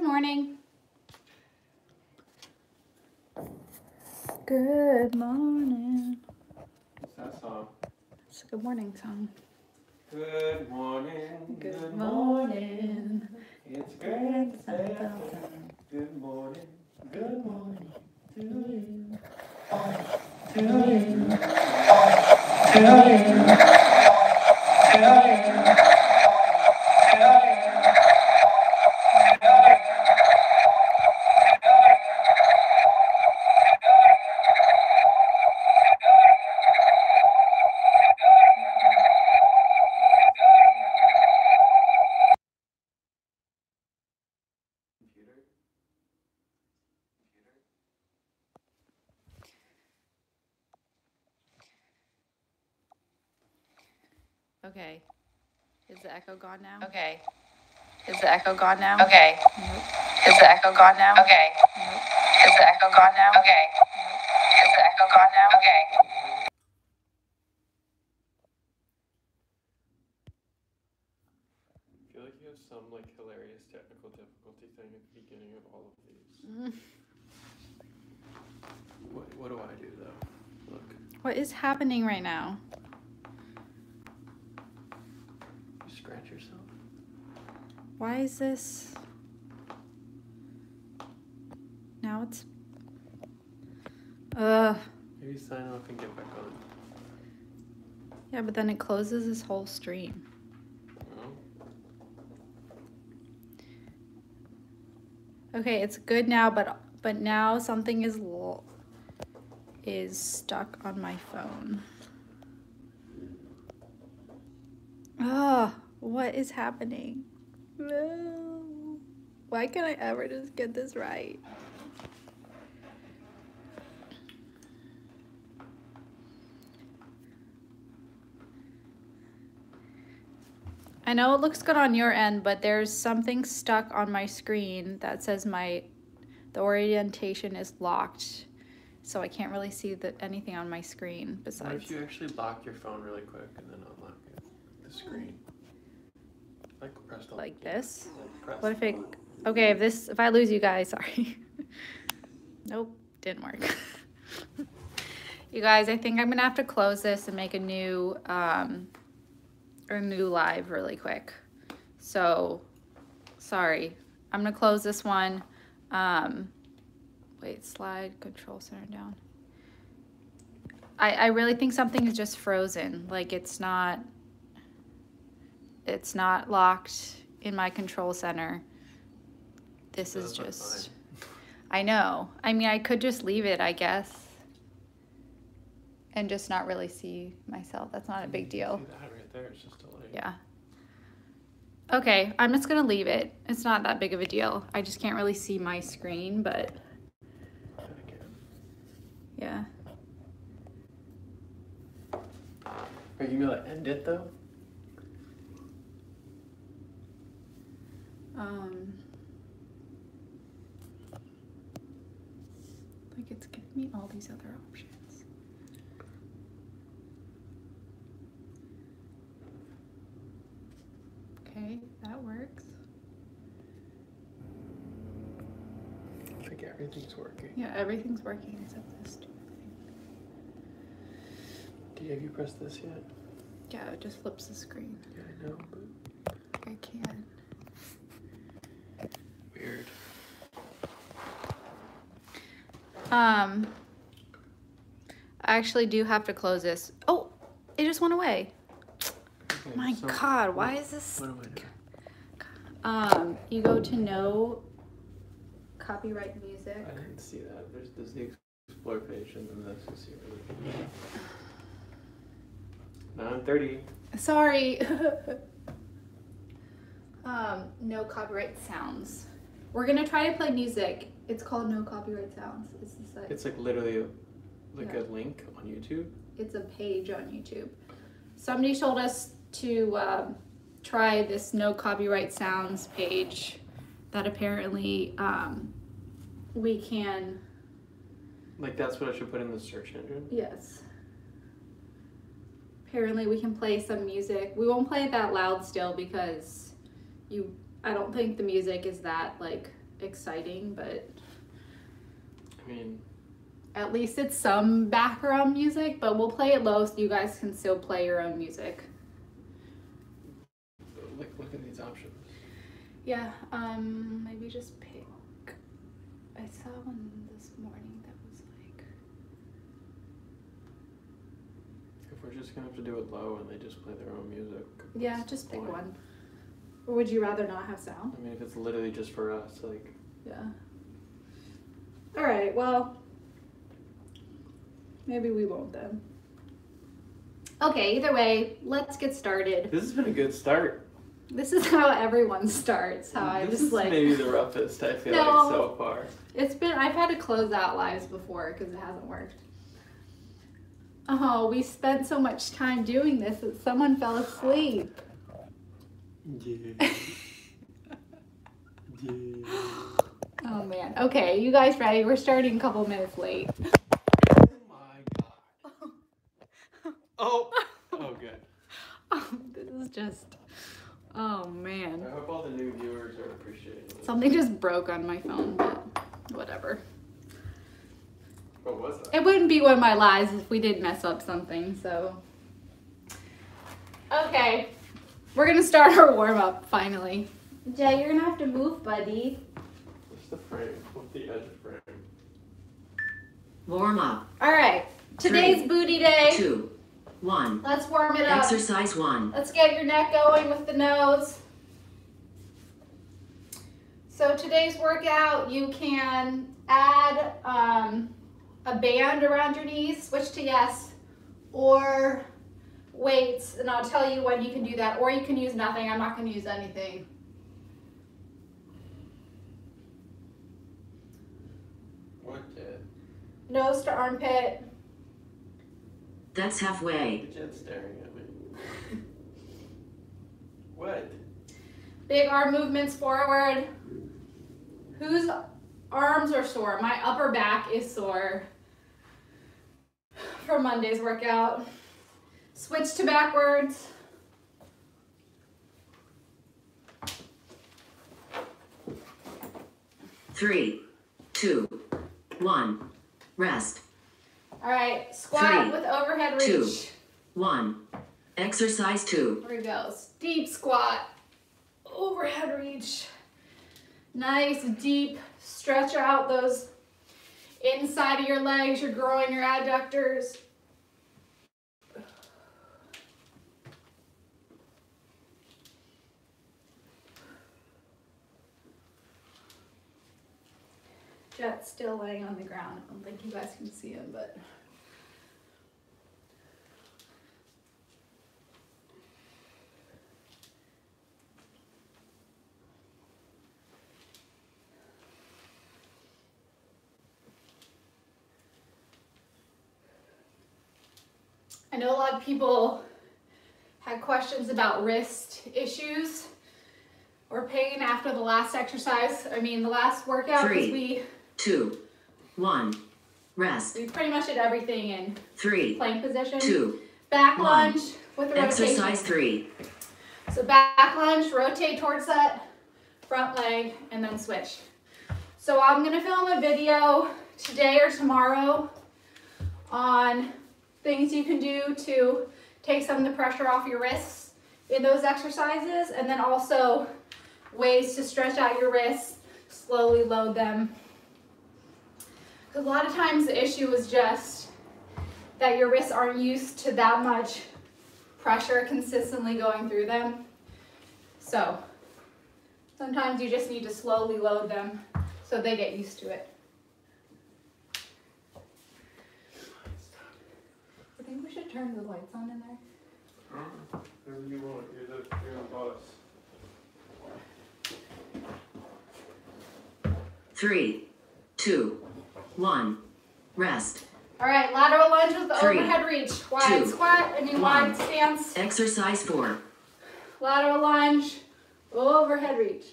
Good morning. Good morning. What's that song? It's a good morning song. Good morning. Good morning. It's great. Good morning. Good morning to you. To you. To you. To you. Okay. Is the echo gone now? Okay. Is the echo gone now? Okay. Is the echo gone now? Okay. Is the echo gone now? Okay. Is the echo gone now? Okay. I feel like you have some like hilarious technical difficulty thing at the beginning of all of these. What do I do though? Look. What is happening right now? Scratch yourself. Why is this? Now it's. Maybe sign off and get back on. Yeah, but then it closes this whole stream. Oh. Okay, it's good now, but now something is stuck on my phone. Ah. What is happening? No. Why can't I ever just get this right? I know it looks good on your end, but there's something stuck on my screen that says the orientation is locked, so I can't really see anything on my screen besides. What if you actually lock your phone really quick and then unlock it, the screen? Like this? What if it? Okay, if I lose you guys, sorry. Nope, didn't work. You guys, I think I'm gonna have to close this and make a new live really quick. So, sorry, I'm gonna close this one. Wait, slide control center down. I really think something is just frozen. Like it's not locked in my control center. This is just, I know. I mean, I could just leave it, I guess, and just not really see myself. That's not a big deal. See that right there? It's just a light. Yeah. Okay, I'm just gonna leave it. It's not that big of a deal. I just can't really see my screen, but yeah. Are you gonna end it though? Like it's giving me all these other options. Okay, that works. I think everything's working. Yeah, everything's working except this stupid thing. Have you pressed this yet? Yeah, it just flips the screen. Yeah, I know, but I can't. Weird. I actually do have to close this. Oh, it just went away. Okay, my God, why is this? What do I do? You go to no copyright music. I didn't see that. There's the explore page and then that's just here. 9:30. Sorry. No copyright sounds. We're gonna try to play music. It's called No Copyright Sounds. It's the site. It's like literally like a link on YouTube. It's a page on YouTube. Somebody told us to try this No Copyright Sounds page that apparently we can. Like that's what I should put in the search engine? Yes. Apparently we can play some music. We won't play it that loud still because I don't think the music is that like exciting, but I mean, at least it's some background music, but we'll play it low so you guys can still play your own music. Look at these options. Yeah, maybe just pick. I saw one this morning that was like... If we're just gonna have to do it low and they just play their own music. Yeah, just pick one. Or would you rather not have sound? I mean, if it's literally just for us, like... Yeah. Alright, well... Maybe we won't then. Okay, either way, let's get started. This has been a good start. This is how everyone starts. How I just like. This is maybe the roughest I feel like so far. It's been. I've had to close out lives before because it hasn't worked. Oh, we spent so much time doing this that someone fell asleep. Yeah. Yeah. Oh man. Okay, you guys ready? We're starting a couple minutes late. Oh my god. Oh. Oh good. Oh, this is just. Oh man. I hope all the new viewers are appreciating it. Something just broke on my phone, but whatever. What was that? It wouldn't be one of my lives if we didn't mess up something, so. Okay. We're gonna start our warm-up finally. Jay, you're gonna have to move, buddy. What's the frame? What's the edge of frame? Warm up. Alright. Today's booty day. 2, 1. Let's warm it up. Exercise 1. Let's get your neck going with the nose. So today's workout, you can add a band around your knees, switch to yes, or weights, and I'll tell you when you can do that, or you can use nothing. I'm not going to use anything. What the? Nose to armpit. That's halfway. Jen's staring at me. What? Big arm movements forward. Whose arms are sore? My upper back is sore from Monday's workout. Switch to backwards. Three, two, one, rest. All right, squat with overhead reach. 2, 1. Exercise 2. Here we go. Deep squat, overhead reach. Nice deep stretch out those inside of your legs, your groin, your adductors. Jet's still laying on the ground. I don't think you guys can see him, but. I know a lot of people had questions about wrist issues or pain after the last exercise. I mean, the last workout, because we. 2, 1, rest. We pretty much did everything in plank position. 2, back lunge with the rotation. Exercise 3. So back lunge, rotate towards that front leg, and then switch. So I'm gonna film a video today or tomorrow on things you can do to take some of the pressure off your wrists in those exercises, and then also ways to stretch out your wrists, slowly load them. Because a lot of times the issue is just that your wrists aren't used to that much pressure consistently going through them. So sometimes you just need to slowly load them so they get used to it. I think we should turn the lights on in there. Whatever you want, you're the boss. 3, 2, 1, rest. All right, lateral lunge with the overhead reach. Wide squat, and you wide stance. Exercise 4. Lateral lunge, overhead reach.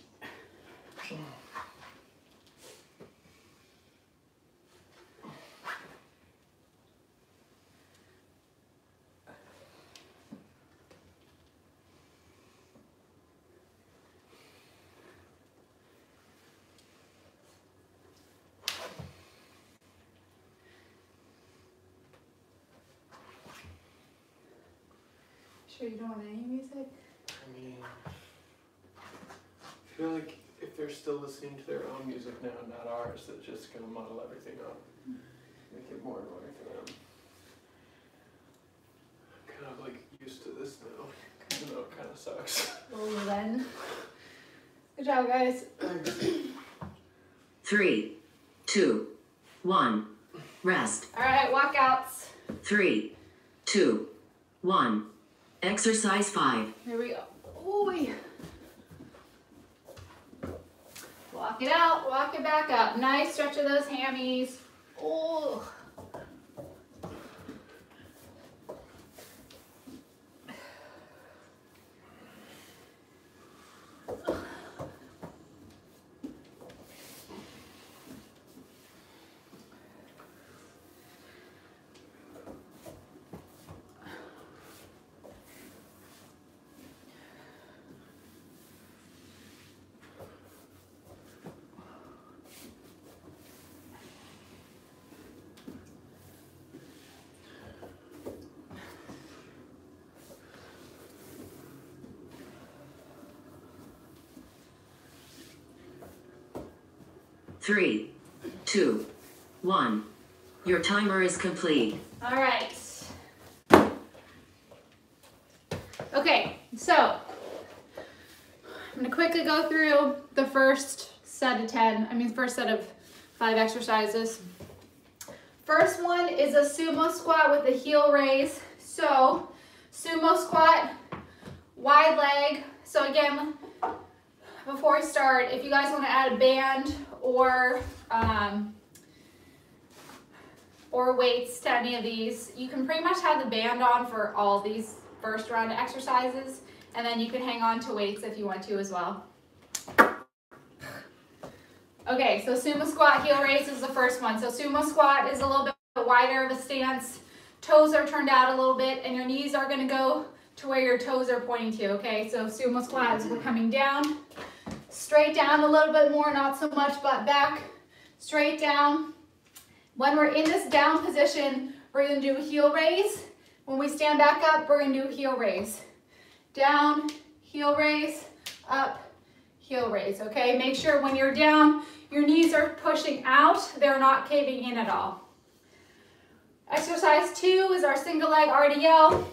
Sure you don't want any music? I mean, I feel like if they're still listening to their own music now, not ours, that's just going to muddle everything up. Make it more annoying for them. I'm kind of like used to this now, even though it kind of sucks. Well then. Good job, guys. 3, 2, 1. Rest. All right, walkouts. 3, 2, 1. Exercise 5. Here we go. Ooh. Walk it out, walk it back up. Nice stretch of those hammies. Oh. Three, two, one. Your timer is complete. All right. Okay, so I'm gonna quickly go through the first set of 5 exercises. First one is a sumo squat with a heel raise. So sumo squat, wide leg. So again, before we start, if you guys wanna add a band, or weights to any of these. You can pretty much have the band on for all these first round exercises, and then you can hang on to weights if you want to as well. Okay, so sumo squat heel raise is the first one. So sumo squat is a little bit wider of a stance. Toes are turned out a little bit, and your knees are going to go to where your toes are pointing to, okay? So sumo squat is we're coming down. Straight down a little bit more, not so much, but back, straight down. When we're in this down position, we're gonna do a heel raise. When we stand back up, we're gonna do a heel raise. Down, heel raise, up, heel raise, okay? Make sure when you're down, your knees are pushing out, they're not caving in at all. Exercise 2 is our single leg RDL.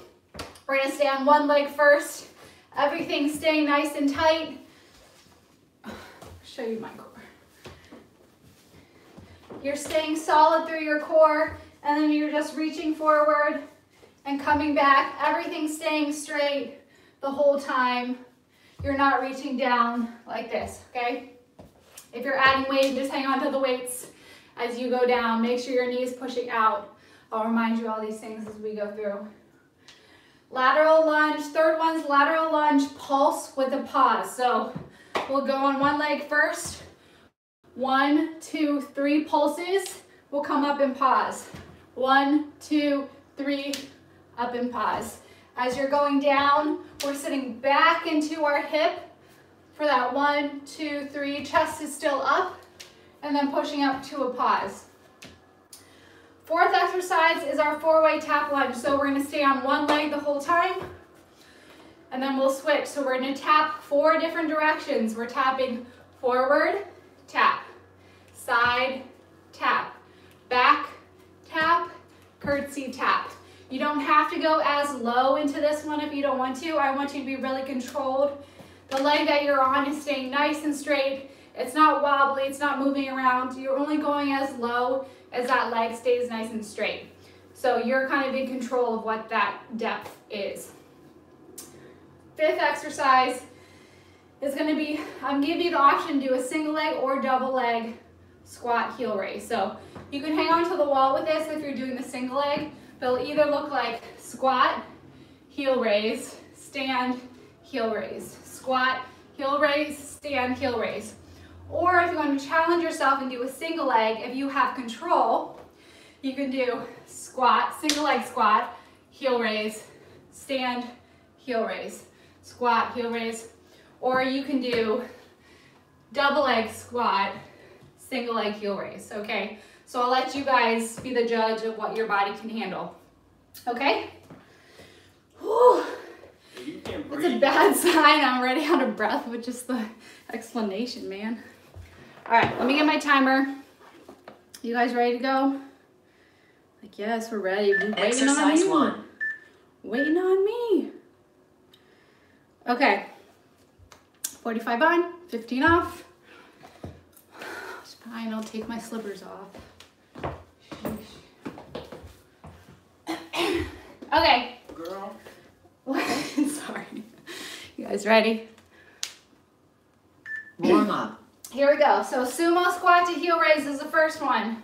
We're gonna stay on one leg first. Everything staying nice and tight. Show you my core. You're staying solid through your core, and then you're just reaching forward and coming back. Everything's staying straight the whole time. You're not reaching down like this, okay? If you're adding weight, just hang on to the weights as you go down. Make sure your knee is pushing out. I'll remind you all these things as we go through. Lateral lunge. Third one's lateral lunge, pulse with a pause. So we'll go on one leg first. 1, 2, 3 pulses. We'll come up and pause. 1, 2, 3, up and pause. As you're going down, we're sitting back into our hip for that 1, 2, 3. Chest is still up, and then pushing up to a pause. Fourth exercise is our 4-way tap lunge. So we're gonna stay on one leg the whole time. And then we'll switch. So we're gonna tap 4 different directions. We're tapping forward, tap, side, tap, back, tap, curtsy, tap. You don't have to go as low into this one if you don't want to. I want you to be really controlled. The leg that you're on is staying nice and straight. It's not wobbly, it's not moving around. You're only going as low as that leg stays nice and straight. So you're kind of in control of what that depth is. Fifth exercise is going to be, I'm giving you the option to do a single leg or double leg squat heel raise. So you can hang on to the wall with this if you're doing the single leg, but it'll either look like squat, heel raise, stand, heel raise, squat, heel raise, stand, heel raise. Or if you want to challenge yourself and do a single leg, if you have control, you can do squat, single leg squat, heel raise, stand, heel raise. Squat, heel raise, or you can do double leg squat, single leg heel raise, okay? So I'll let you guys be the judge of what your body can handle, okay? Whew. you can't breathe. It's a bad sign. I'm already out of breath with just the explanation, man. All right, let me get my timer. You guys ready to go? Like, yes, we're ready. We're waiting on you. Waiting on me. Okay. 45 on, 15 off. It's fine, I'll take my slippers off. Sheesh. Okay. Girl. Sorry. You guys ready? Warm up. Here we go. So sumo squat to heel raise is the first one.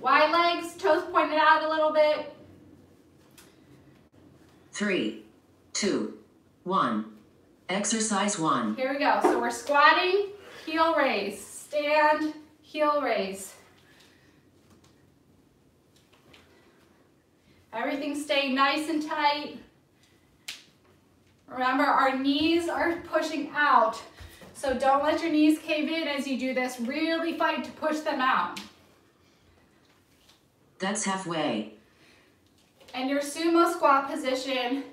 Wide legs, toes pointed out a little bit. 3, 2, 1. Exercise one. Here we go. So we're squatting, heel raise, stand, heel raise. Everything staying nice and tight. Remember, our knees are pushing out. So don't let your knees cave in as you do this. Really fight to push them out. That's halfway. And your sumo squat position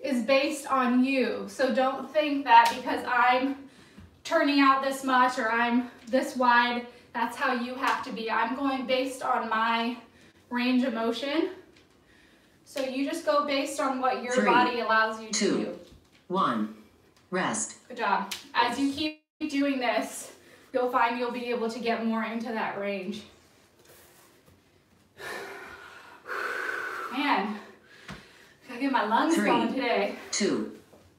is based on you. So don't think that because I'm turning out this much or I'm this wide, that's how you have to be. I'm going based on my range of motion. So you just go based on what your body allows you to do. 1. Rest. Good job. As you keep doing this, you'll find you'll be able to get more into that range. Man, I gotta get my lungs going today. 3, 2,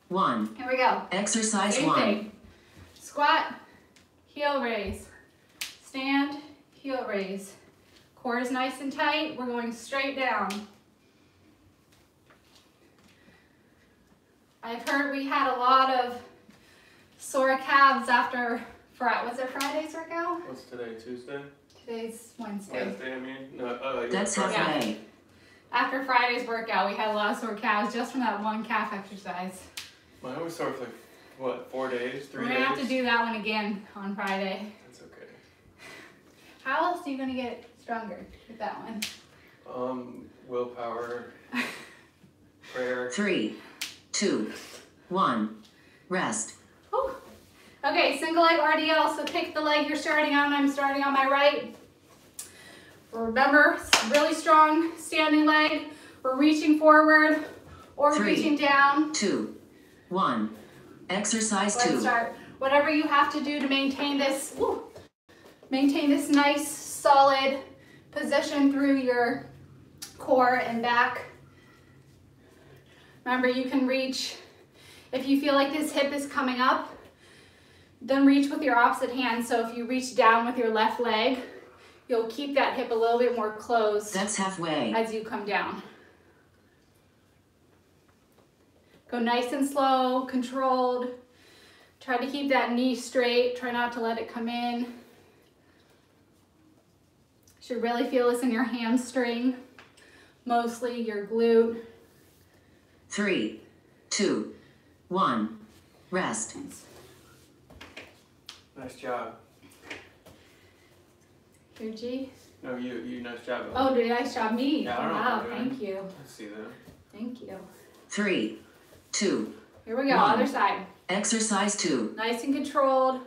1. Here we go. Exercise one. Squat, heel raise. Stand, heel raise. Core is nice and tight. We're going straight down. I've heard we had a lot of sore calves after, was it Friday's workout? What's today, Tuesday? Today's Wednesday. Wednesday, I mean? No, that's Friday. Yeah. After Friday's workout, we had a lot of sore calves just from that one calf exercise. Well, I always sore for like, what, 4 days, 3 days? We're going to have to do that one again on Friday. That's okay. How else are you going to get stronger with that one? Willpower, prayer. 3, 2, 1, rest. Whew. Okay, single leg RDL, so pick the leg you're starting on. I'm starting on my right. Remember, really strong standing leg. We're reaching forward or reaching down. 2, 1, exercise two. Start. Whatever you have to do to maintain this, nice, solid position through your core and back. Remember, you can reach, if you feel like this hip is coming up, then reach with your opposite hand. So if you reach down with your left leg, you'll keep that hip a little bit more closed. That's halfway. As you come down. Go nice and slow, controlled. Try to keep that knee straight. Try not to let it come in. You should really feel this in your hamstring, mostly your glute. 3, 2, 1, rest. Nice job. Your G? No, you, nice job. Oh, did nice job, me? Yeah, wow, thank you. I see that. Thank you. 3, 2, here we go, one. Other side. Exercise two. Nice and controlled.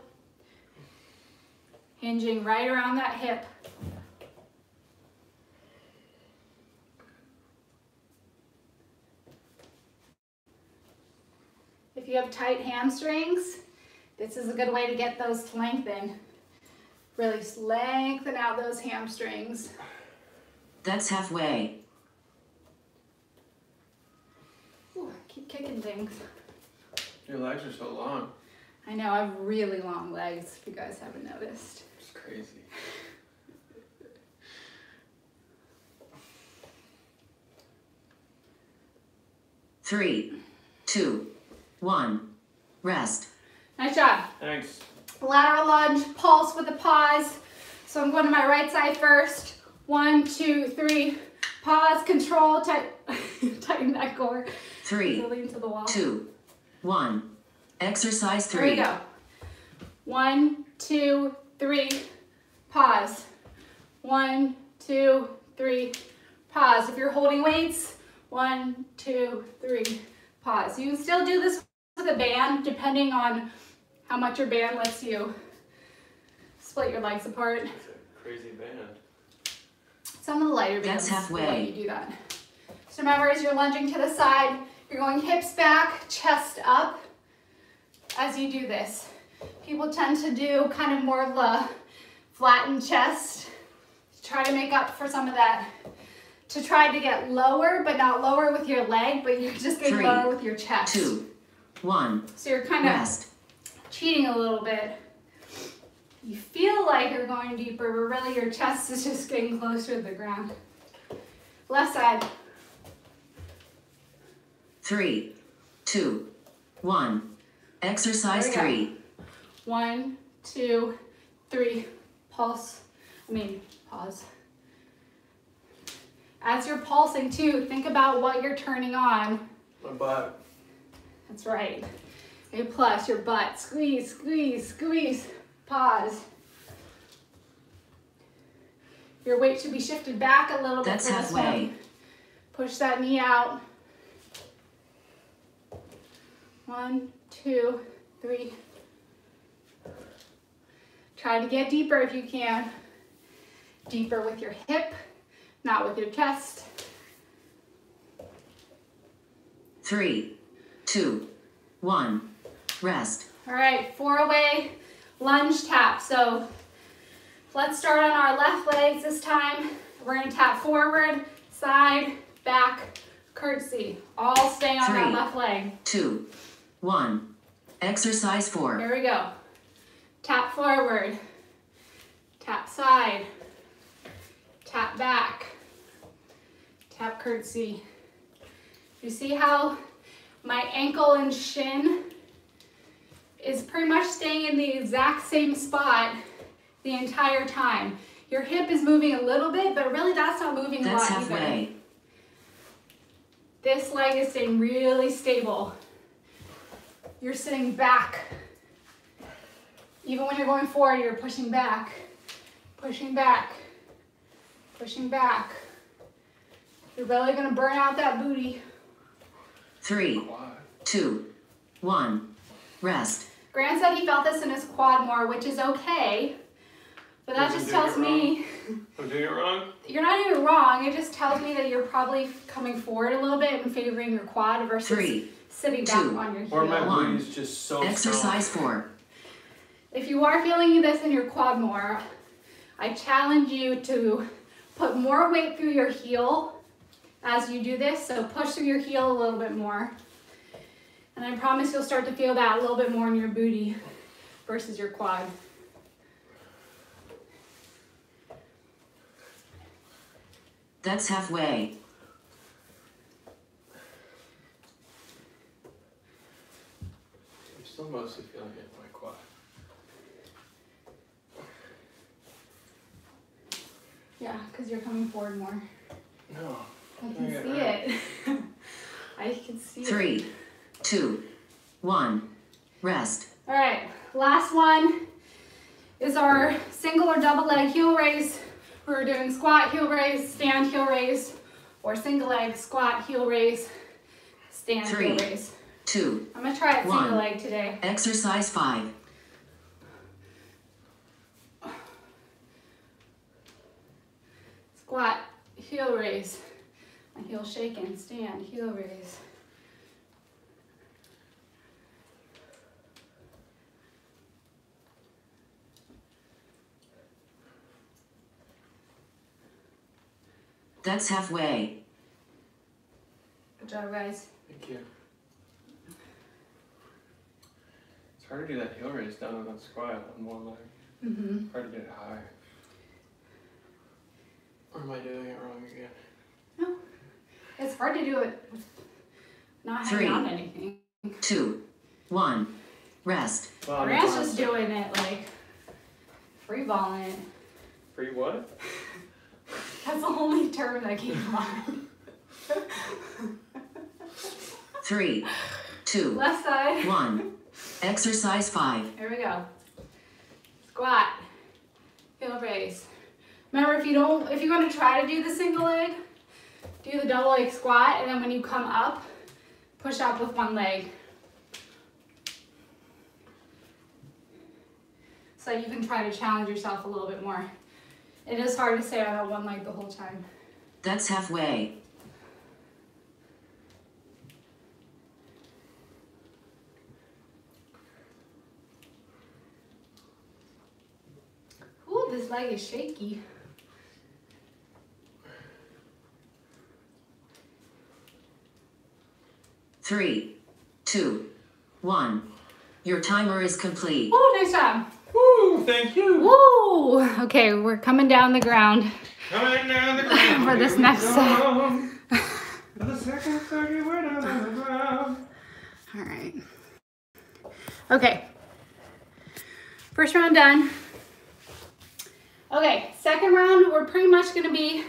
Hinging right around that hip. 3, 2, 1. You have tight hamstrings, this is a good way to get those to lengthen. Really lengthen out those hamstrings. That's halfway. Ooh, I keep kicking things. Your legs are so long. I know, I have really long legs, if you guys haven't noticed. It's crazy. Three, two, one, rest. Nice job. Thanks. Lateral lunge, pulse with a pause. So I'm going to my right side first. 1, 2, 3, pause, control, tighten that core. 3, 2, 1, exercise three. There we go. 1, 2, 3, pause. 1, 2, 3, pause. If you're holding weights, One, two, three, pause. You can still do this with a band, depending on how much your band lets you split your legs apart. It's a crazy band. Some of the lighter bands let you do that. So remember, as you're lunging to the side, you're going hips back, chest up as you do this. People tend to do kind of more of the flattened chest to try to make up for some of that, to try to get lower, but not lower with your leg, but you're just getting lower with your chest. 2, 1. So you're kind of cheating a little bit. You feel like you're going deeper, but really your chest is just getting closer to the ground. Left side. 3, 2, 1. Exercise 3. 1, 2, 3. Pause. As you're pulsing too, think about what you're turning on. My butt. That's right. A plus, your butt. Squeeze, squeeze, squeeze. Pause. Your weight should be shifted back a little bit for this one. Push that knee out. 1, 2, 3. Try to get deeper if you can. Deeper with your hip, not with your chest. 3, 2, 1. Rest. All right, 4-way lunge tap. So let's start on our left legs this time. We're going to tap forward, side, back, curtsy. All stay on our left leg. 2, 1. Exercise 4. Here we go. Tap forward, tap side, tap back, tap curtsy. You see how my ankle and shin is pretty much staying in the exact same spot the entire time. Your hip is moving a little bit, but really that's not moving a lot either. This leg is staying really stable. You're sitting back. Even when you're going forward, you're pushing back, pushing back, pushing back. You're really gonna burn out that booty. 3, 2, 1, rest. Grant said he felt this in his quad more, which is okay, but that just tells me. I'm doing it wrong? You're not doing it wrong, it just tells me that you're probably coming forward a little bit and favoring your quad versus sitting down on your heel. Or my booty's just so Exercise strong. 4. If you are feeling this in your quad more, I challenge you to put more weight through your heel as you do this. So push through your heel a little bit more. And I promise you'll start to feel that a little bit more in your booty versus your quad. I'm still mostly feeling it. Yeah, because you're coming forward more. No. I can see it. I can see it. 3, 2, 1. Rest. All right, last one is our single or double leg heel raise. We're doing squat, heel raise, stand, heel raise, or single leg, squat, heel raise, stand, heel raise. 3, 2, I'm going to try it single leg today. Exercise 5. Squat, heel raise, my heel shaking, stand, heel raise. That's halfway. Good job, guys. Thank you. It's hard to do that heel raise down on that squat on one leg. Mm-hmm. Hard to get it high. Or am I doing it wrong again? No. It's hard to do it with not having on anything. 2, 1. Rest. Well, Grant's just doing it like free balling it. Free what? That's the only term that came to mind. 3, 2. Left side. 1. Exercise 5. Here we go. Squat. Heel raise. Remember, if you don't, if you're going to try to do the single leg, do the double leg squat, and then when you come up, push up with one leg. So you can try to challenge yourself a little bit more. It is hard to stay on that one leg the whole time. That's halfway. Ooh, this leg is shaky. Three, two, one. Your timer is complete. Oh, nice job. Woo, thank you. Woo. Okay, we're coming down the ground. Coming down the ground. For this next set. All right. Okay. First round done. Okay, second round, we're pretty much gonna be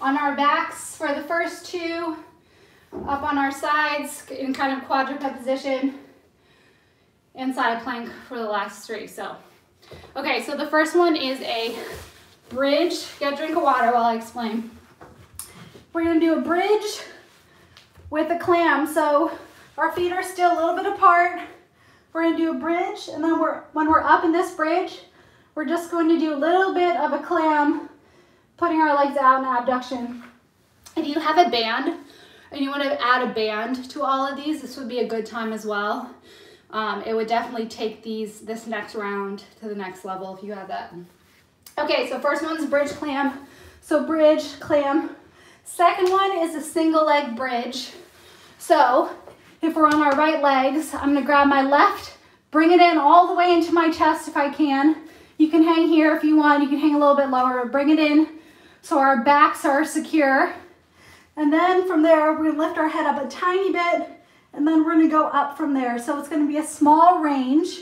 on our backs for the first two. Up on our sides in kind of quadruped position, and side plank for the last three. So, okay, so the first one is a bridge. Get a drink of water while I explain. We're gonna do a bridge with a clam. So our feet are still a little bit apart. We're gonna do a bridge, and then when we're up in this bridge, we're just going to do a little bit of a clam, putting our legs out in abduction. If you have a band, and you want to add a band to all of these, this would be a good time as well. It would definitely take this next round to the next level if you have that. Okay, so first one's bridge clam. So bridge clam. Second one is a single leg bridge. So if we're on our right legs, I'm gonna grab my left, bring it in all the way into my chest if I can. You can hang here if you want, you can hang a little bit lower, bring it in so our backs are secure. And then from there, we're gonna lift our head up a tiny bit, and then we're gonna go up from there. So it's gonna be a small range,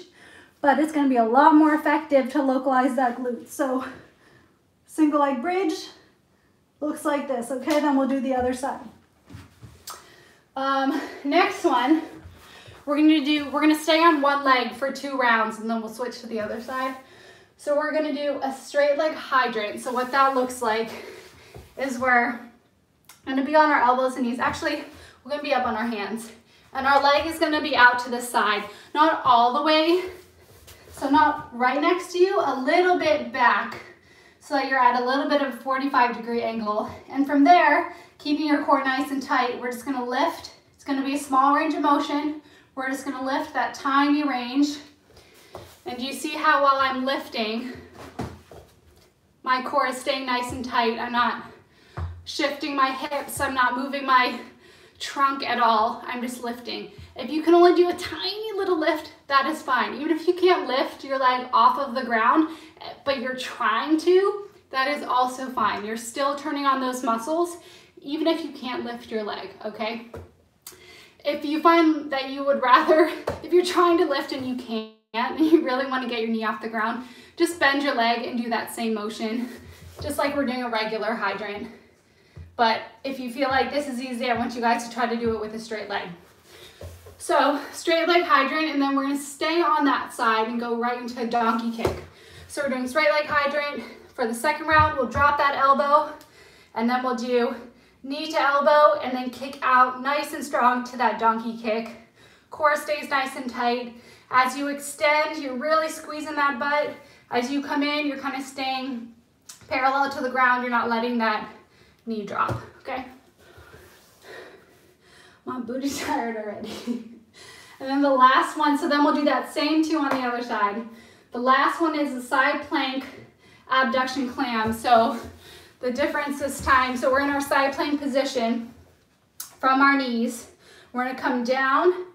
but it's gonna be a lot more effective to localize that glute. So single leg bridge looks like this. Okay, then we'll do the other side. Next one, we're gonna stay on one leg for two rounds, and then we'll switch to the other side. So we're gonna do a straight leg hydrant. So what that looks like is we're gonna be on our elbows and knees. Actually, we're gonna be up on our hands. And our leg is gonna be out to the side, not all the way. So not right next to you, a little bit back. So that you're at a little bit of a 45-degree angle. And from there, keeping your core nice and tight, we're just gonna lift. It's gonna be a small range of motion. We're just gonna lift that tiny range. And you see how while I'm lifting, my core is staying nice and tight. I'm not shifting my hips, I'm not moving my trunk at all, I'm just lifting. If you can only do a tiny little lift, that is fine. Even if you can't lift your leg off of the ground, but you're trying to, that is also fine. You're still turning on those muscles, even if you can't lift your leg, okay? If you find that you would rather, if you're trying to lift and you can't, and you really want to get your knee off the ground, just bend your leg and do that same motion, just like we're doing a regular hydrant. But if you feel like this is easy, I want you guys to try to do it with a straight leg. So straight leg hydrant, and then we're gonna stay on that side and go right into a donkey kick. So we're doing straight leg hydrant. For the second round, we'll drop that elbow, and then we'll do knee to elbow, and then kick out nice and strong to that donkey kick. Core stays nice and tight. As you extend, you're really squeezing that butt. As you come in, you're kind of staying parallel to the ground. You're not letting that knee drop, okay? My booty's tired already. And then the last one, so then we'll do that same two on the other side. The last one is a side plank abduction clam. So the difference this time, so we're in our side plank position from our knees. We're gonna come down,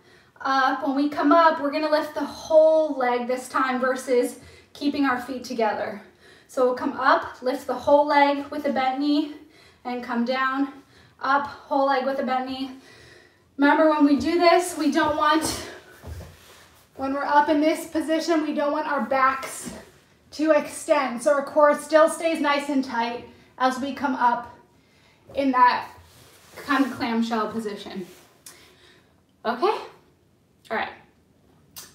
up. When we come up, we're gonna lift the whole leg this time versus keeping our feet together. So we'll come up, lift the whole leg with a bent knee, and come down, up, whole leg with a bent knee. Remember, when we do this, we don't want, when we're up in this position, we don't want our backs to extend. So our core still stays nice and tight as we come up in that kind of clamshell position. Okay? All right.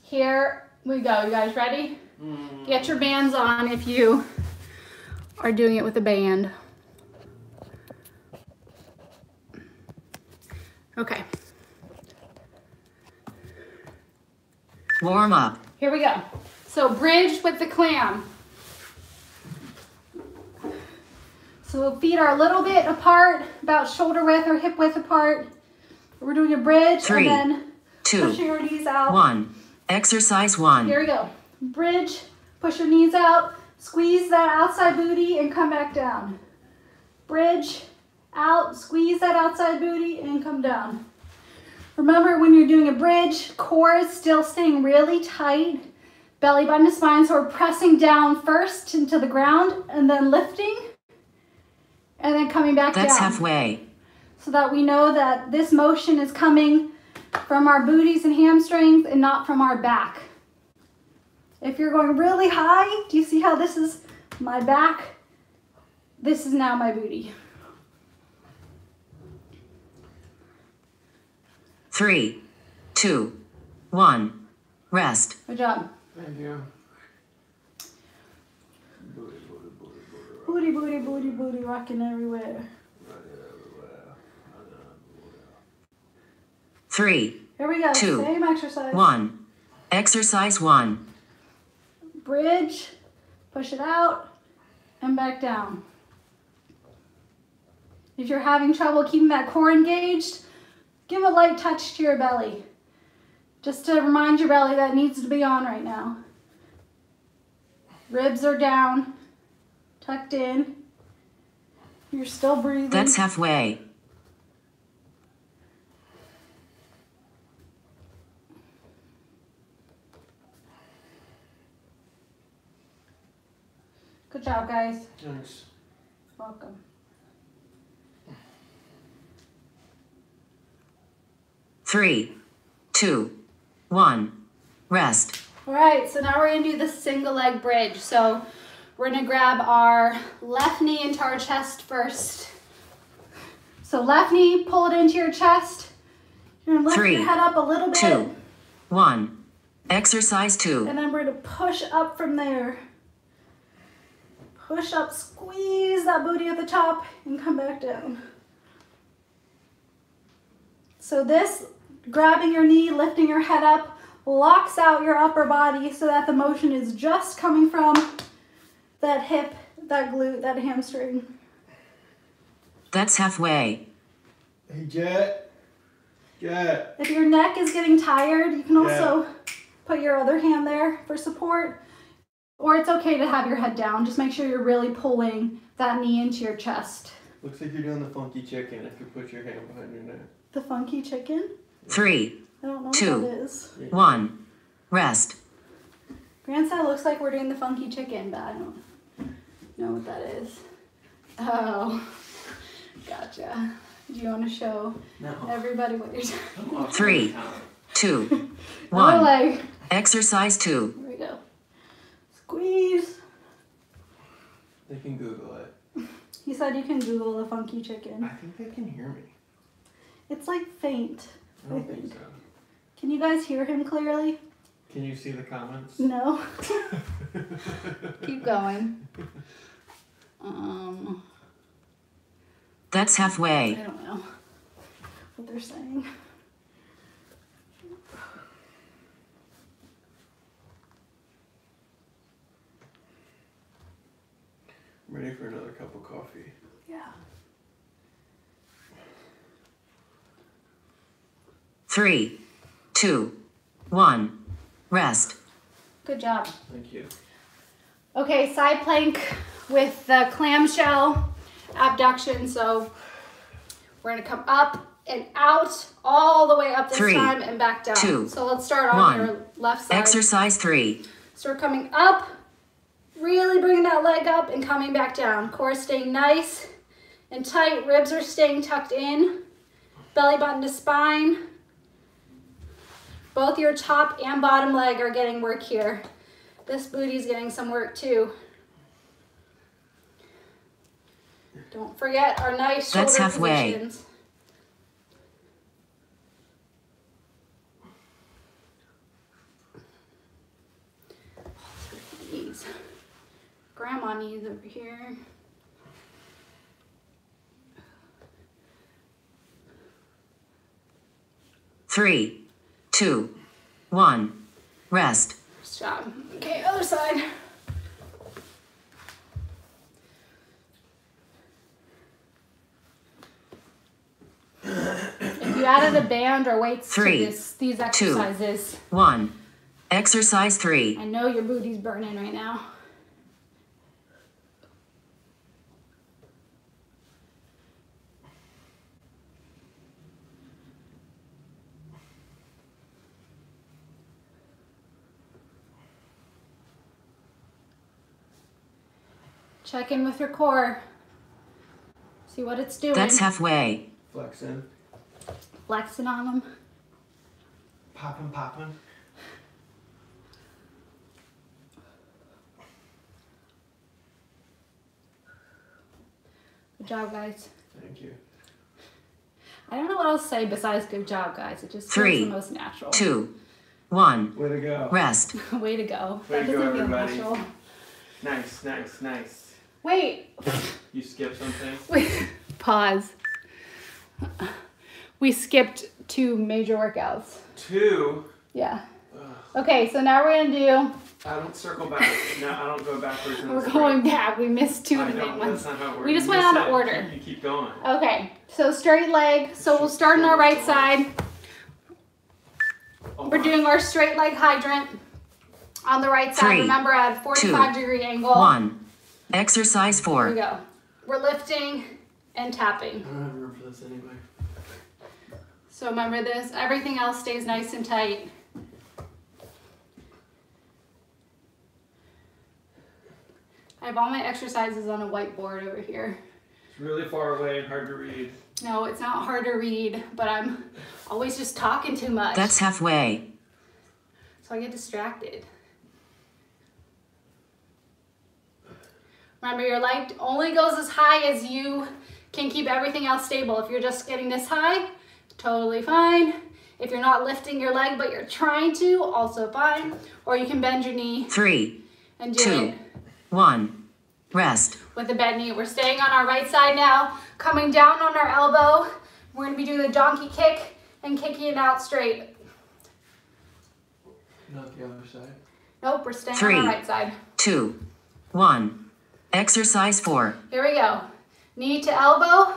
Here we go. You guys ready? Mm. Get your bands on if you are doing it with a band. Okay. Warm up. Here we go. So bridge with the clam. So feet are a little bit apart, about shoulder width or hip width apart. We're doing a bridge. Three, and then two, push your knees out. One. Exercise one. Here we go. Bridge, push your knees out, squeeze that outside booty and come back down. Bridge, out, squeeze that outside booty and come down. Remember, when you're doing a bridge, core is still staying really tight, belly button to spine, so we're pressing down first into the ground and then lifting and then coming back down. That's halfway. So that we know that this motion is coming from our booties and hamstrings and not from our back. If you're going really high, do you see how this is my back? This is now my booty. 3, 2, 1, rest. Good job. Thank you. Booty, booty, booty, booty, booty, booty, booty, booty, rocking everywhere. 3. Here we go. 2. Same exercise. 1. Exercise 1. Bridge, push it out, and back down. If you're having trouble keeping that core engaged, give a light touch to your belly. Just to remind your belly that it needs to be on right now. Ribs are down, tucked in. You're still breathing. That's halfway. Good job, guys. Thanks. Welcome. 3, 2, 1, rest. All right, so now we're gonna do the single leg bridge. So we're gonna grab our left knee into our chest first. So left knee, pull it into your chest. You're gonna lift your head up a little bit. 2, 1, exercise 2. And then we're gonna push up from there. Push up, squeeze that booty at the top, and come back down. So this, grabbing your knee, lifting your head up, locks out your upper body so that the motion is just coming from that hip, that glute, that hamstring. That's halfway. Hey, Jet. If your neck is getting tired, you can also put your other hand there for support. Or it's okay to have your head down. Just make sure you're really pulling that knee into your chest. Looks like you're doing the funky chicken if you put your hand behind your neck. The funky chicken? 3, 2, 1, rest. Grandson, looks like we're doing the funky chicken, but I don't know what that is. Oh, gotcha. Do you want to show everybody what you're doing? 3, 2, 1, like, exercise 2. Here we go. Squeeze. They can Google it. He said you can Google the funky chicken. I think they can hear me. It's like faint. I don't think so. Can you guys hear him clearly? Can you see the comments? No. Keep going. That's halfway. I don't know what they're saying. 2. 1. Yeah. 3, 2, 1, rest. Good job. Thank you. Okay, side plank with the clamshell abduction. So we're gonna come up and out all the way up this time and back down. 2. So let's start on your left side. Exercise 3. So we're coming up. Really bringing that leg up and coming back down. Core staying nice and tight. Ribs are staying tucked in. Belly button to spine. Both your top and bottom leg are getting work here. This booty's getting some work too. Don't forget our nice shoulder positions. 3. Grandma knees over here. 3, 2, 1. Rest. Nice job. Okay, other side. If you added a band or weights to these exercises. 3, 2, 1. Exercise 3. I know your booty's burning right now. Check in with your core. See what it's doing. That's halfway. Flexing. Flexing on them. Popping, popping. Good job, guys. Thank you. I don't know what else to say besides good job, guys. It just feels the most natural. 3, 2, 1. Way to go. Rest. Way to go. Way that to go, everybody. Natural. Nice, nice, nice. Wait. You skipped something? Wait. Pause. We skipped 2 major workouts. 2? Yeah. Ugh. Okay, so now we're going to do... I don't circle back. No, I don't go backwards. We're going back. We missed 2 of the main ones. That's not how it works. We just went out of order. You keep going. Okay, so straight leg. So we'll start on our right side. Oh, we're doing our straight leg hydrant on the right side. Remember at 45-degree angle. 1. Exercise 4. Here we go. We're lifting and tapping. I don't remember this anyway. So remember this. Everything else stays nice and tight. I have all my exercises on a whiteboard over here. It's really far away and hard to read. No, it's not hard to read, but I'm always just talking too much. That's halfway. So I get distracted. Remember, your leg only goes as high as you can keep everything else stable. If you're just getting this high, totally fine. If you're not lifting your leg, but you're trying to, also fine. Or you can bend your knee. 3, 2, 1. Rest. With the bent knee. We're staying on our right side now. Coming down on our elbow. We're going to be doing the donkey kick and kicking it out straight. Not the other side? Nope, we're staying on our right side. 3, 2, 1. Exercise 4. Here we go. Knee to elbow.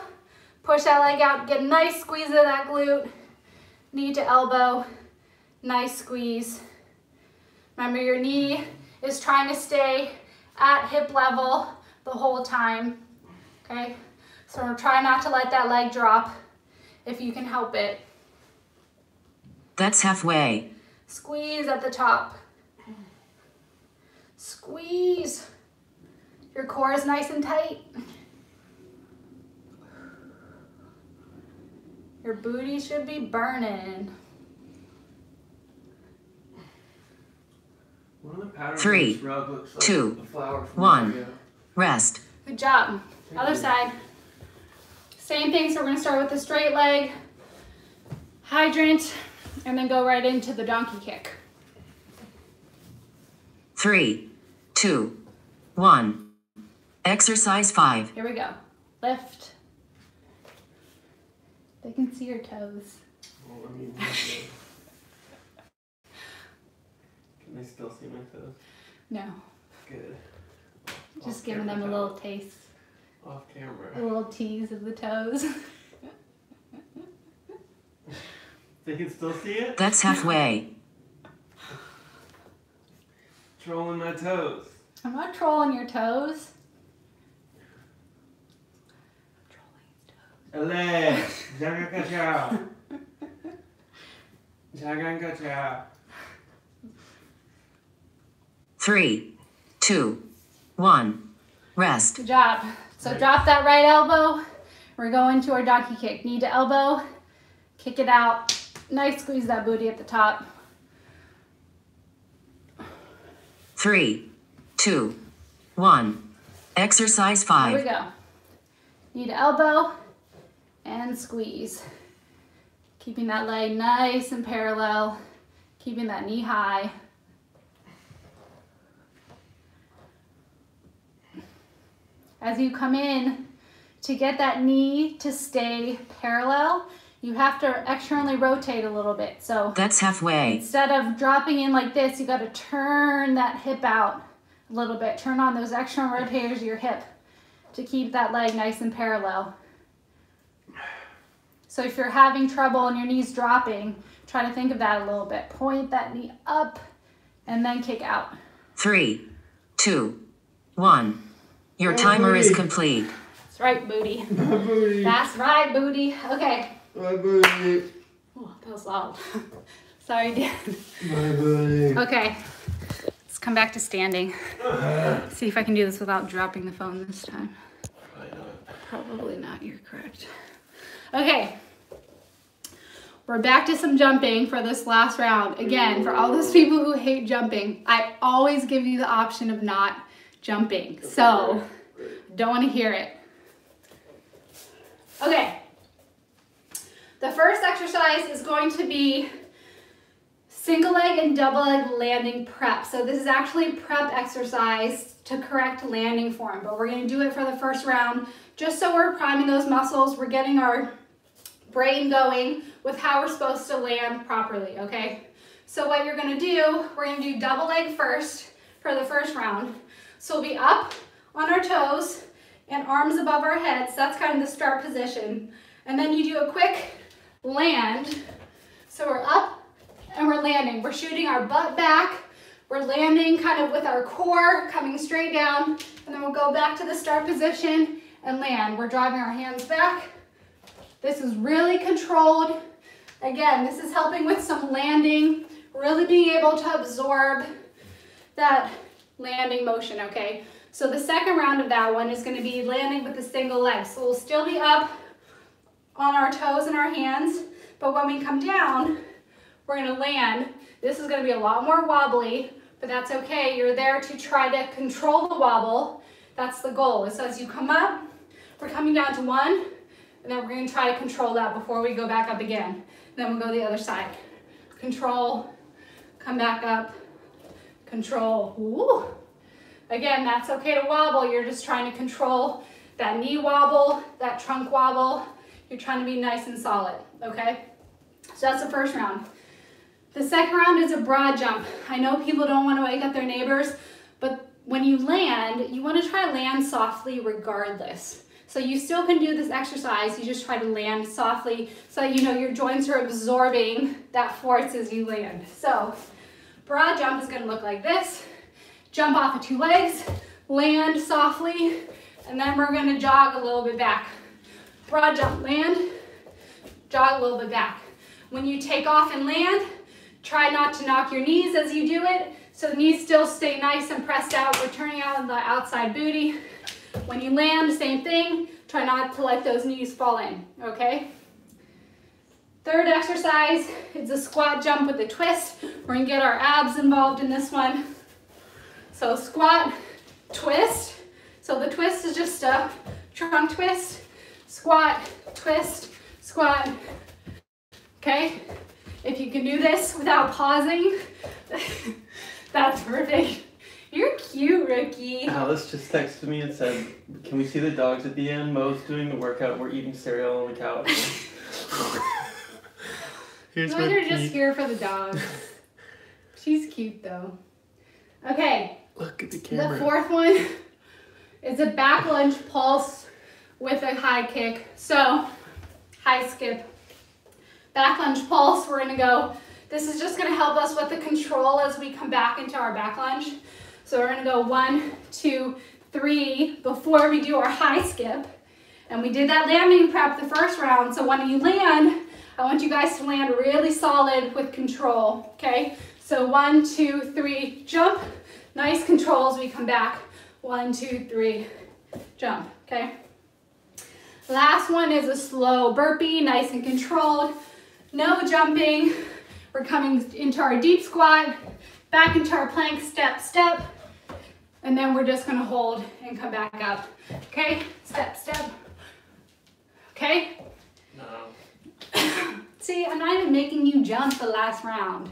Push that leg out. Get a nice squeeze of that glute. Knee to elbow. Nice squeeze. Remember, your knee is trying to stay at hip level the whole time. Okay? So try not to let that leg drop if you can help it. That's halfway. Squeeze at the top. Squeeze. Your core is nice and tight. Your booty should be burning. One of the patterns 3, looks like 2, 1. Rest. Good job. Other side. Same thing. So we're going to start with the straight leg, hydrant, and then go right into the donkey kick. 3, 2, 1. Exercise 5. Here we go. Lift. They can see your toes. Well, I mean, can they still see my toes? No. Good. Just giving them a little taste. Off camera. A little tease of the toes. They can still see it? That's halfway. Trolling my toes. I'm not trolling your toes. Jagan 3, 2, 1. Rest. Good job. So drop that right elbow. We're going to our donkey kick. Knee to elbow. Kick it out. Nice squeeze that booty at the top. 3, 2, 1. Exercise 5. Here we go. Knee to elbow. And squeeze. Keeping that leg nice and parallel. Keeping that knee high. As you come in, to get that knee to stay parallel, you have to externally rotate a little bit. So that's halfway. Instead of dropping in like this, you got to turn that hip out a little bit. Turn on those external rotators of your hip to keep that leg nice and parallel. So if you're having trouble and your knee's dropping, try to think of that a little bit. Point that knee up and then kick out. 3, 2, 1. Your timer is complete. That's right, booty. My booty. That's right, booty. Okay. My booty. Oh, that was loud. Sorry, Dan. My booty. Okay. Let's come back to standing. See if I can do this without dropping the phone this time. Probably not. You're correct. Okay, we're back to some jumping for this last round. Again, for all those people who hate jumping, I always give you the option of not jumping. So, don't want to hear it. Okay, the first exercise is going to be single leg and double leg landing prep. So this is actually prep exercise to correct landing form, but we're going to do it for the first round just so we're priming those muscles. We're getting our brain going with how we're supposed to land properly, okay? So what you're going to do, we're going to do double leg first for the first round. So we'll be up on our toes and arms above our heads. That's kind of the start position. And then you do a quick land. So we're up and we're landing. We're shooting our butt back. We're landing kind of with our core coming straight down. And then we'll go back to the start position and land. We're driving our hands back. This is really controlled. Again, this is helping with some landing, really being able to absorb that landing motion, okay? So the second round of that one is going to be landing with a single leg. So we'll still be up on our toes and our hands, but when we come down, we're going to land. This is going to be a lot more wobbly, but that's okay. You're there to try to control the wobble. That's the goal. So as you come up, we're coming down to one, and then we're going to try to control that before we go back up again. And then we'll go the other side. Control, come back up, control. Ooh. Again, that's okay to wobble. You're just trying to control that knee wobble, that trunk wobble. You're trying to be nice and solid, okay? So that's the first round. The second round is a broad jump. I know people don't want to wake up their neighbors, but when you land, you want to try to land softly regardless. So you still can do this exercise, you just try to land softly so that you know your joints are absorbing that force as you land. So broad jump is going to look like this. Jump off of two legs, land softly, and then we're going to jog a little bit back. Broad jump, land, jog a little bit back. When you take off and land, try not to knock your knees as you do it, so the knees still stay nice and pressed out. We're turning out the outside booty. When you land, same thing. Try not to let those knees fall in, okay? Third exercise is a squat jump with a twist. We're gonna get our abs involved in this one. So squat, twist. So the twist is just a trunk twist. Squat, twist, squat, okay? If you can do this without pausing, that's perfect. You're cute, Ricky. Alice just texted me and said, can we see the dogs at the end? Mo's doing the workout. We're eating cereal on the couch. Here's no, they're just here for the dogs. She's cute, though. Okay. Look at the camera. The fourth one is a back lunge pulse with a high kick. So, high skip. Back lunge pulse, we're gonna go. This is just gonna help us with the control as we come back into our back lunge. So we're gonna go 1, 2, 3 before we do our high skip. And we did that landing prep the first round. So when you land, I want you guys to land really solid with control, okay? So 1, 2, 3, jump. Nice control as we come back. 1, 2, 3, jump, okay? Last one is a slow burpee, nice and controlled. No jumping. We're coming into our deep squat, back into our plank, step, step. And then we're just gonna hold and come back up. Okay, step, step. Okay? No. See, I'm not even making you jump the last round.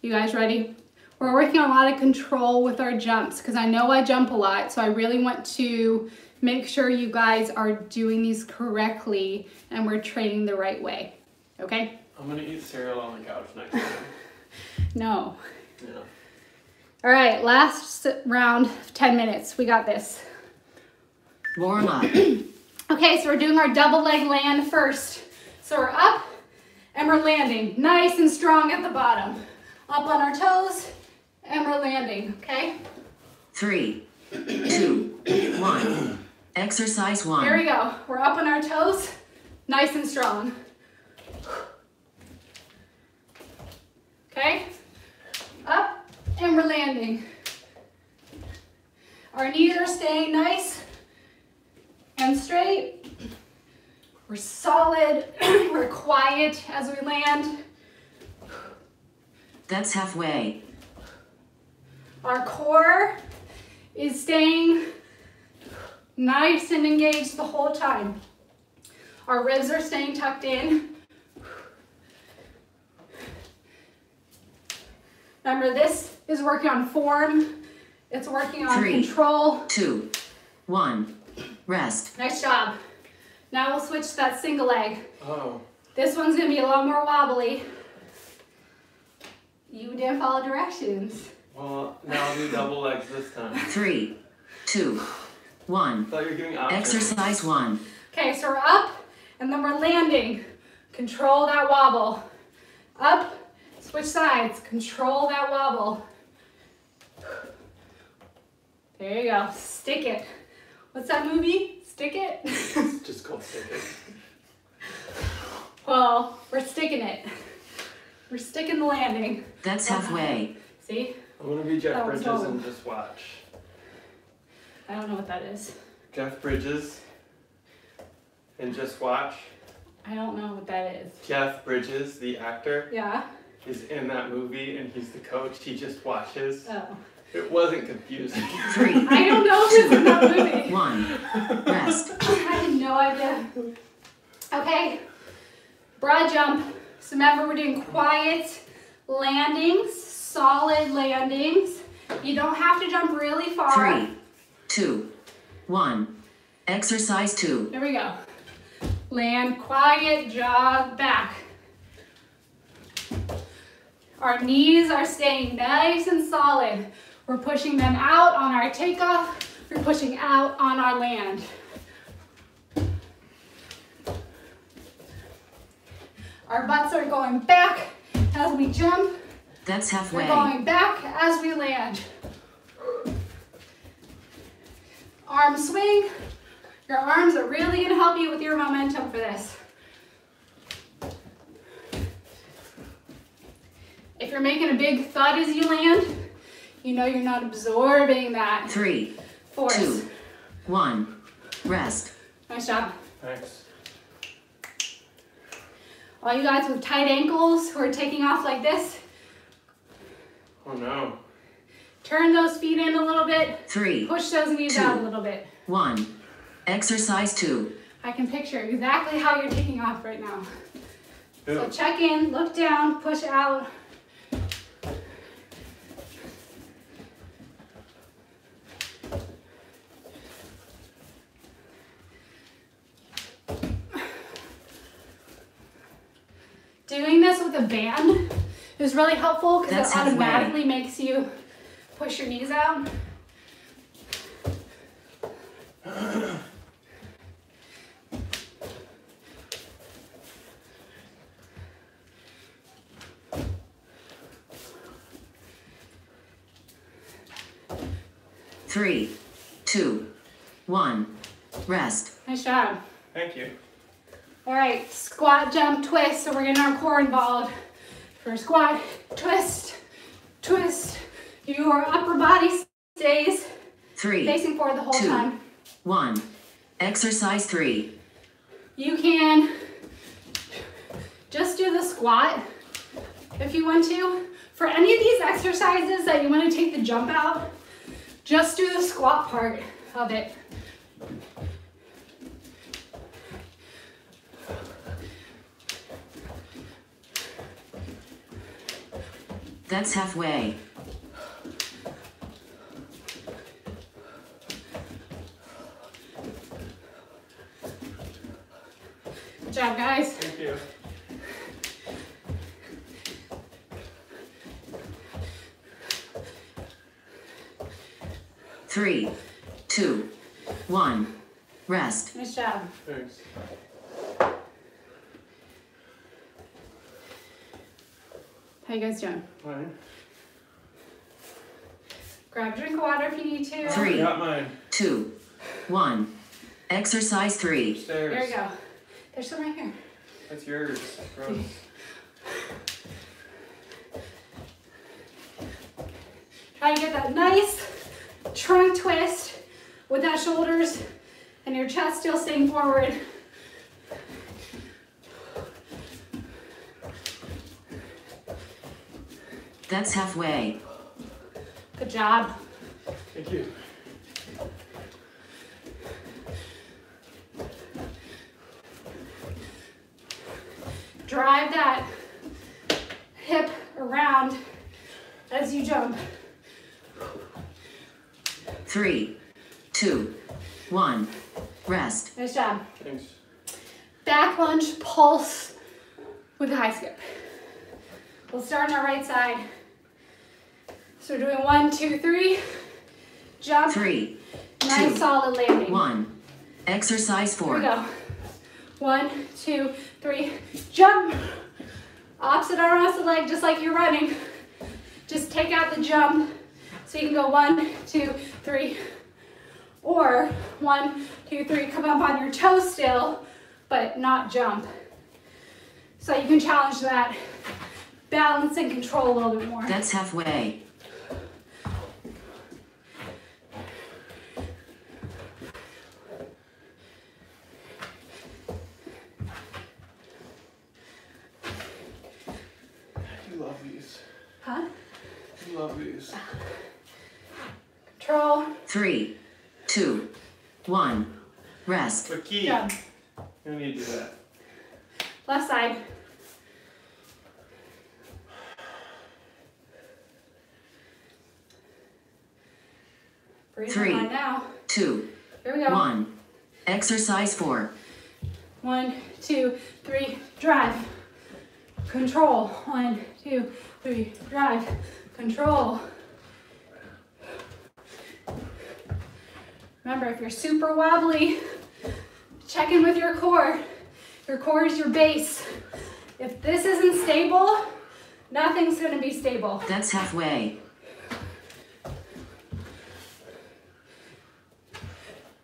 You guys ready? We're working on a lot of control with our jumps because I know I jump a lot, so I really want to make sure you guys are doing these correctly and we're training the right way, okay? I'm gonna eat cereal on the couch next time. No. Yeah. All right, last round, 10 minutes. We got this. Warm up. Okay, so we're doing our double leg land first. So we're up and we're landing. Nice and strong at the bottom. Up on our toes and we're landing, okay? 3, 2, 1. Exercise 1. Here we go. We're up on our toes, nice and strong. Okay? Up and we're landing. Our knees are staying nice and straight. We're solid. We're quiet as we land. That's halfway. Our core is staying nice and engaged the whole time. Our ribs are staying tucked in. Remember, this is working on form. It's working on control. 3, 2, 1. Rest. Nice job. Now we'll switch to that single leg. Oh. This one's going to be a lot more wobbly. You didn't follow directions. Well, now I'll do double legs this time. 3, 2, 1. I thought you were giving options. Exercise 1. Okay, so we're up and then we're landing. Control that wobble. Up. Switch sides, control that wobble. There you go, stick it. What's that movie? Stick It? It's just called Stick It. Well, we're sticking it. We're sticking the landing. That's halfway. See? I'm gonna be Jeff Bridges and just watch. I don't know what that is. Jeff Bridges and just watch. I don't know what that is. Jeff Bridges, the actor. Yeah. Is in that movie and he's the coach. He just watches. Oh. It wasn't confusing. 3. I don't know if it's in that movie. 1. Rest. I had no idea. Okay. Broad jump. So remember, we're doing quiet landings, solid landings. You don't have to jump really far. 3, 2, 1. Exercise 2. There we go. Land quiet, jog back. Our knees are staying nice and solid. We're pushing them out on our takeoff. We're pushing out on our land. Our butts are going back as we jump. That's halfway. We're going back as we land. Arm swing. Your arms are really going to help you with your momentum for this. If you're making a big thud as you land, you know you're not absorbing that. 3, 2, 1. Rest. Nice job. Thanks. All you guys with tight ankles who are taking off like this. Oh no. Turn those feet in a little bit. 3. Push those knees out a little bit. 1. Exercise 2. I can picture exactly how you're taking off right now. Ew. So check in, look down, push out. Doing this with a band is really helpful because it automatically makes you push your knees out. Rest. Nice job. Thank you. All right, squat, jump, twist. So we're getting our core involved. First squat, twist, twist. Your upper body stays facing forward the whole time. 1. Exercise 3. You can just do the squat if you want to. For any of these exercises that you want to take the jump out, just do the squat part of it. That's halfway. 3, 2, 1. Rest. Nice job. Thanks. How you guys doing? All right. Grab a drink of water if you need to. 3, 2, 1. Exercise 3. Upstairs. There we go. There's some right here. That's yours. Gross. Try to get that nice trunk twist with that shoulders and your chest still staying forward. That's halfway. Good job. Thank you. Drive that hip around as you jump. 3, 2, 1. Rest. Nice job. Thanks. Back lunge pulse with a high skip. We'll start on our right side. So we're doing 1, 2, 3. Jump. 3, 2, solid landing. 1. Exercise 4. Here we go. 1, 2, 3. Jump. Opposite arm, opposite leg, just like you're running. Just take out the jump. So you can go 1, 2, 3. Or 1, 2, 3, come up on your toes still, but not jump. So you can challenge that balance and control a little bit more. That's halfway. You love these. Huh? You love these. Control. 3, 2, 1. Rest. Key. Yeah. You don't need to do that. Left side. Breathe. 3, 2, 1. Exercise 4. 1, 2, 3. Drive. Control. 1, 2, 3. Drive. Control. Remember, if you're super wobbly, check in with your core. Your core is your base. If this isn't stable, nothing's gonna be stable. That's halfway.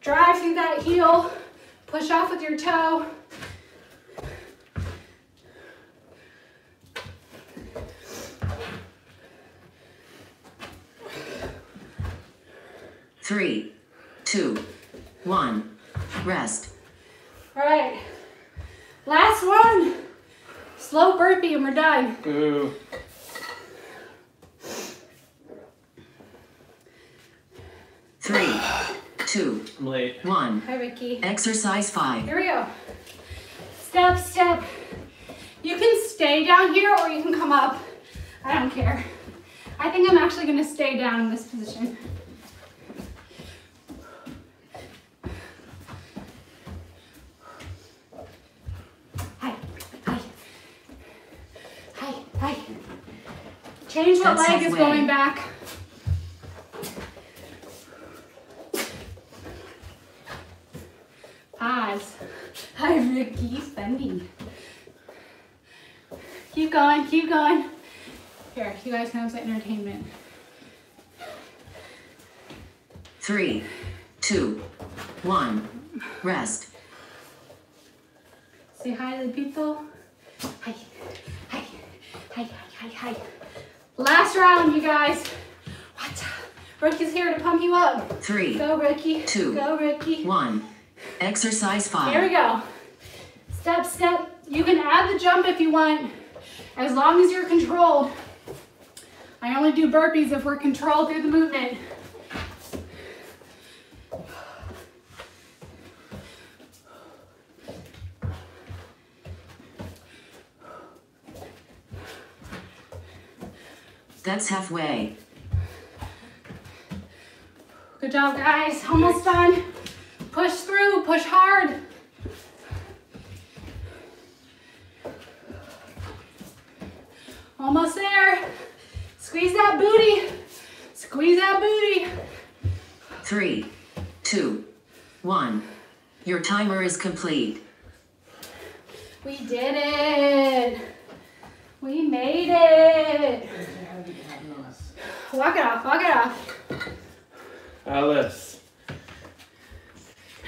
Drive through that heel, push off with your toe. Three. 2, 1, rest. All right, last one. Slow burpee and we're done. Ooh. Three, two, I'm late. One. Hi, Ricky. Exercise 5. Here we go. Step, step. You can stay down here or you can come up. I don't care. I think I'm actually gonna stay down in this position. Change what leg is going back. Pause. Hi, Ricky. Bendy. Keep going, keep going. Here, you guys know it's entertainment. 3, 2, 1. Rest. Say hi to the people. Hi, hi, hi, hi, hi. Last round, you guys. What? Ricky's here to pump you up. 3. Go, Ricky. 2. Go, Ricky. 1. Exercise 5. Here we go. Step, step. You can add the jump if you want, as long as you're controlled. I only do burpees if we're controlled through the movement. That's halfway. Good job, guys. Almost done. Push through, push hard. Almost there. Squeeze that booty. Squeeze that booty. 3, 2, 1. Your timer is complete. We did it. We made it. Walk it off, walk it off. Alice.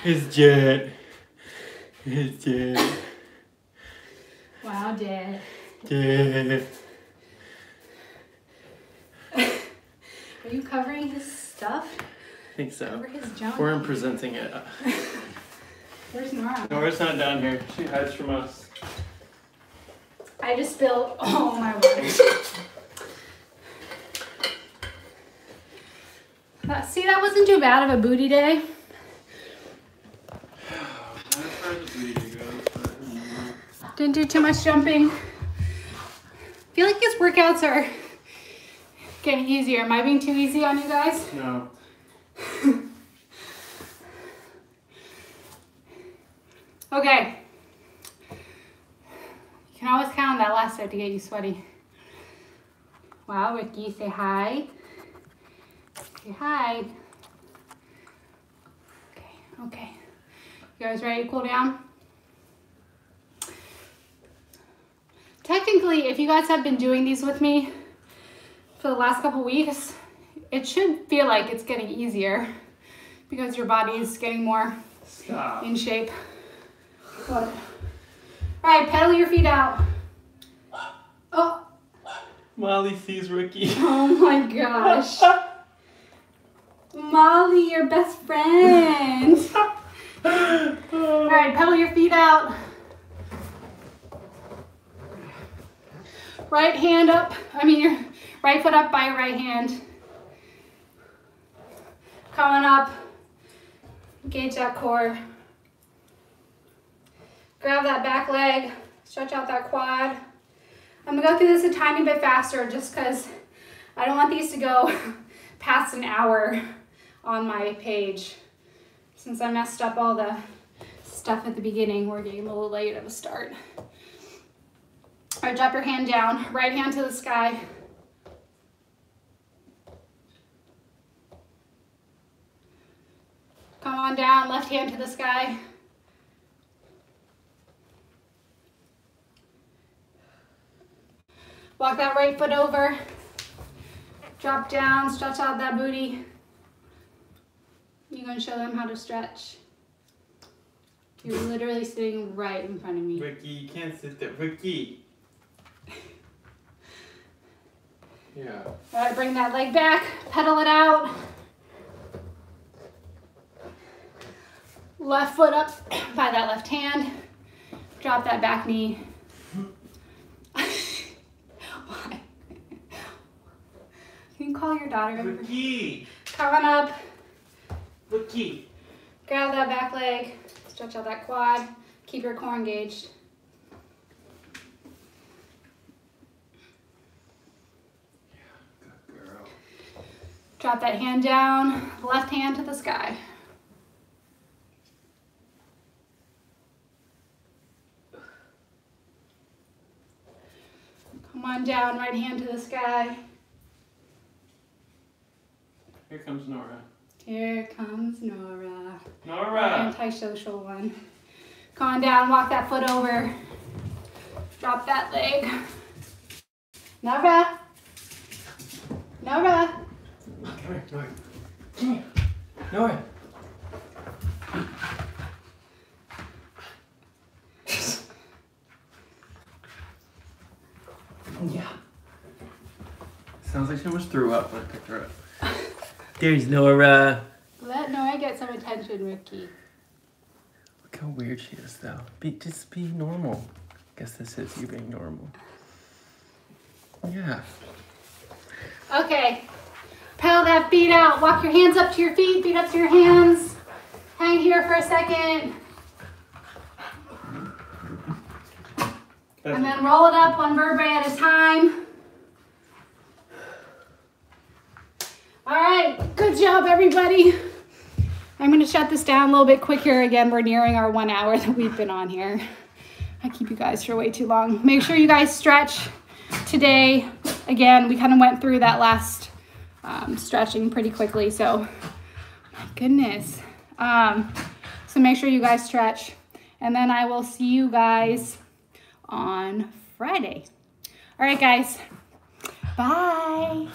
It's Jed. It's Jed. Wow, Jed. Jed. Are you covering his stuff? I think so. Cover his junk? We're presenting it. Where's Nora? Nora's not down here. She hides from us. I just spilled all my water. See, that wasn't too bad of a booty day. Didn't do too much jumping. I feel like his workouts are getting easier. Am I being too easy on you guys? No. Okay. You can always count on that last set to get you sweaty. Wow, Ricky, say hi. Say hi. Okay, okay. You guys ready to cool down? Technically, if you guys have been doing these with me for the last couple weeks, it should feel like it's getting easier because your body is getting more in shape. All right, pedal your feet out. Oh. Molly sees Ricky. Oh my gosh. Molly, your best friend. All right, pedal your feet out. Right hand up. I mean, your right foot up by your right hand. Coming up. Engage that core. Grab that back leg, stretch out that quad. I'm gonna go through this a tiny bit faster just because I don't want these to go past an hour on my page. Since I messed up all the stuff at the beginning, we're getting a little late of a start. All right, drop your hand down, right hand to the sky. Come on down, left hand to the sky. Walk that right foot over, drop down, stretch out that booty. You're going to show them how to stretch. You're literally sitting right in front of me. Ricky, you can't sit there. Ricky. Yeah. All right, bring that leg back, pedal it out. Left foot up by that left hand. Drop that back knee. You can call your daughter over. Ricky. Come on up. Ricky. Grab that back leg. Stretch out that quad. Keep your core engaged. Yeah, good girl. Drop that hand down. Left hand to the sky. Come on down. Right hand to the sky. Here comes Nora. Here comes Nora. Nora! Antisocial one. Come on down, walk that foot over. Drop that leg. Nora! Nora! Come here, Nora. Come here. Nora! Yeah. Sounds like she almost threw up when I picked her up. There's Nora. Let Nora get some attention, Ricky. Look how weird she is, though. Just be normal. I guess this is you being normal. Yeah. Okay. Pedal that feet out. Walk your hands up to your feet up to your hands. Hang here for a second. And then roll it up one vertebrae at a time. All right, good job, everybody. I'm gonna shut this down a little bit quicker. Again, we're nearing our 1 hour that we've been on here. I keep you guys for way too long. Make sure you guys stretch today. Again, we kind of went through that last stretching pretty quickly, so goodness. So make sure you guys stretch, and then I will see you guys on Friday. All right, guys. Bye.